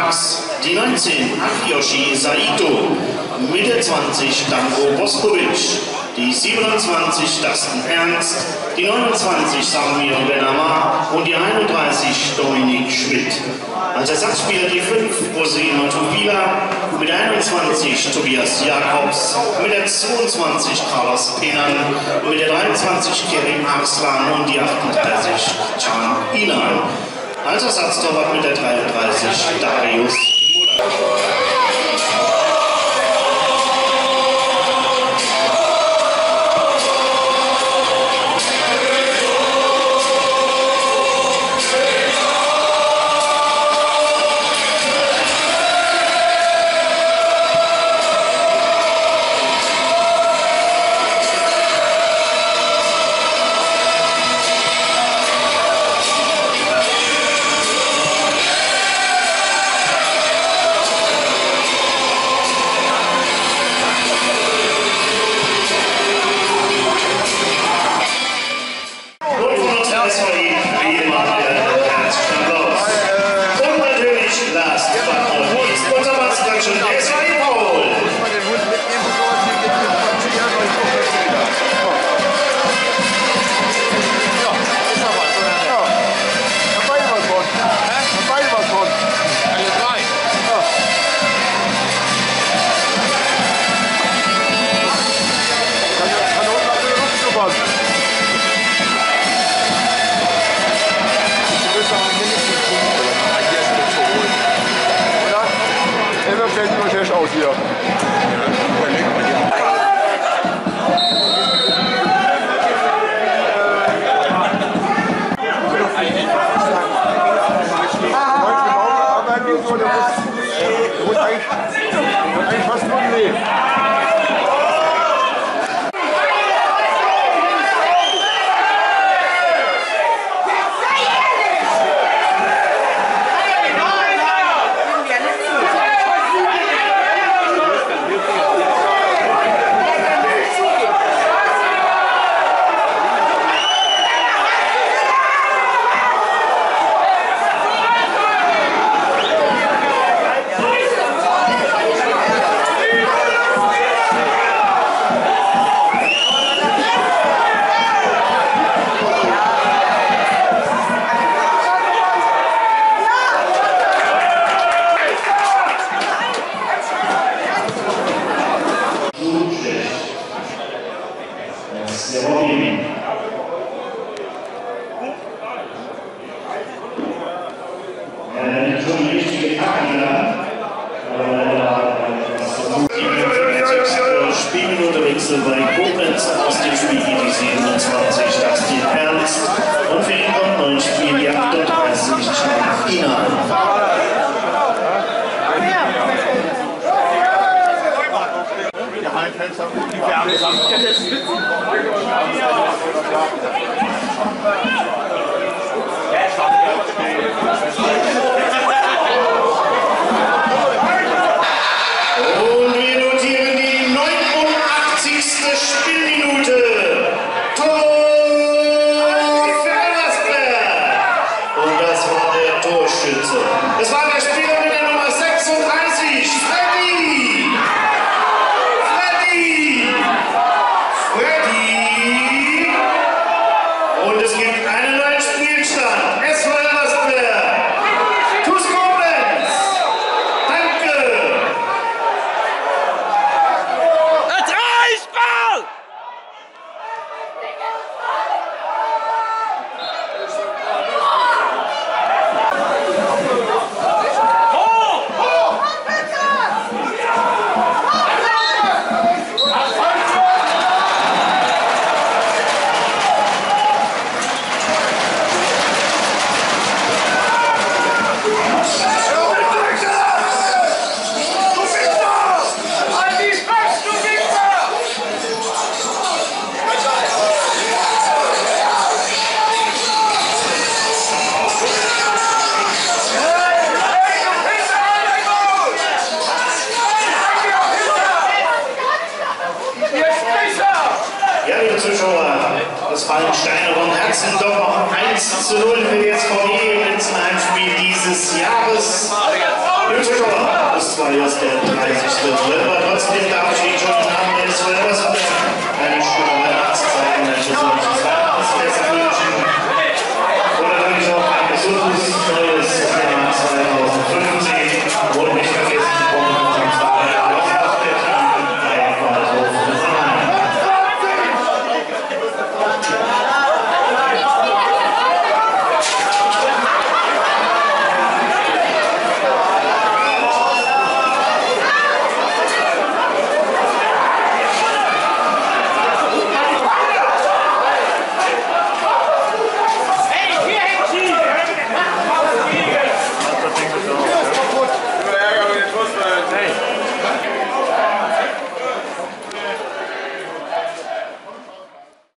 Marx, die 19 Akiyoshi Saito, Mitte 20 Danko Boskovic, die 27 Dustin Ernst, die 29 Samir Benamar und die 31 Dominik Schmidt. Als Ersatzspieler die 5 José Matovila, mit 21 Tobias Jakobs, mit der 22 Carlos Penan, mit der 23 Kerim Arslan und die 38 Can Inan. Als Ersatztorwart mit der 33 Darius Thank. Doch noch 1:0 für das VW im letzten Heimspiel dieses Jahres. Lützeschauer. Das war jetzt der 30. November. Trotzdem darf ich Ihnen schon den Namen des Verlierers